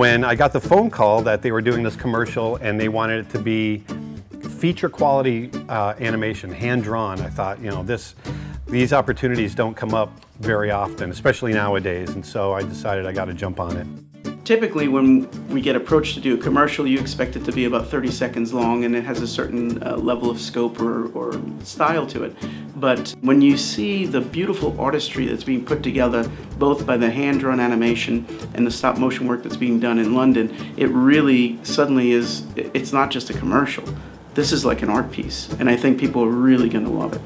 when I got the phone call that they were doing this commercial and they wanted it to be feature quality animation, hand-drawn, I thought, you know, these opportunities don't come up very often, especially nowadays, and so I decided I got to jump on it. Typically when we get approached to do a commercial, you expect it to be about 30 seconds long and it has a certain level of scope or style to it. But when you see the beautiful artistry that's being put together, both by the hand-drawn animation and the stop-motion work that's being done in London, it really suddenly is, it's not just a commercial. This is like an art piece, and I think people are really going to love it.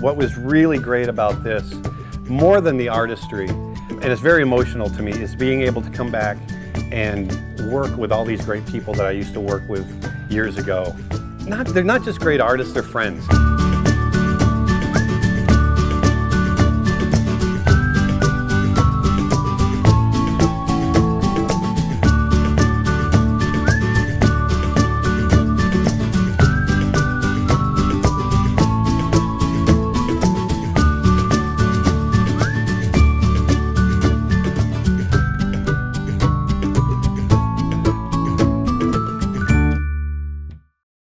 What was really great about this, more than the artistry, and it's very emotional to me, is being able to come back and work with all these great people that I used to work with years ago. They're not just great artists, they're friends.